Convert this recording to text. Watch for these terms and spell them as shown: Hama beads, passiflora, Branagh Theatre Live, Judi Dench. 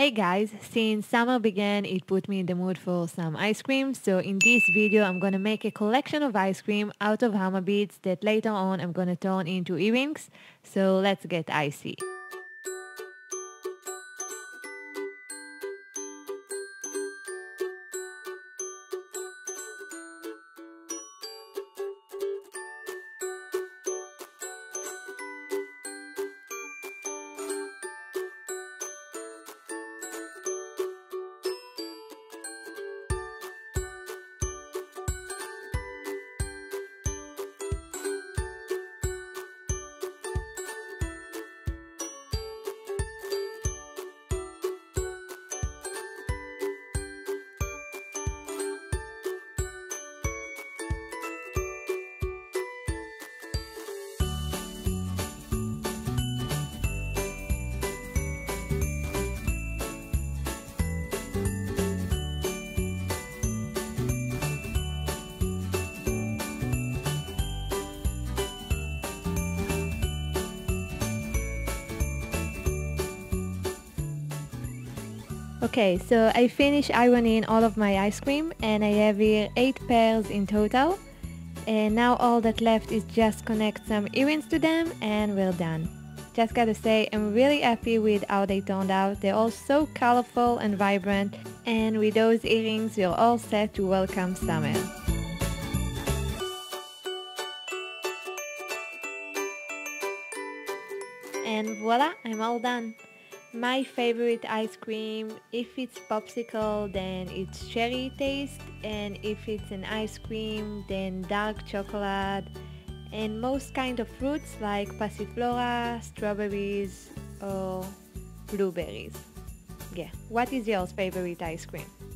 Hey guys, since summer began, it put me in the mood for some ice cream. So in this video, I'm gonna make a collection of ice cream out of Hama beads that later on I'm gonna turn into earrings. So let's get icy. Okay, so I finished ironing all of my ice cream and I have here 8 pairs in total, and now all that left is just connect some earrings to them and we're done. Just gotta say I'm really happy with how they turned out. They're all so colorful and vibrant, and with those earrings we're all set to welcome summer. And voila, I'm all done. My favorite ice cream, if it's popsicle then it's cherry taste, and if it's an ice cream then dark chocolate, and most kind of fruits like passiflora, strawberries or blueberries. Yeah, what is your favorite ice cream?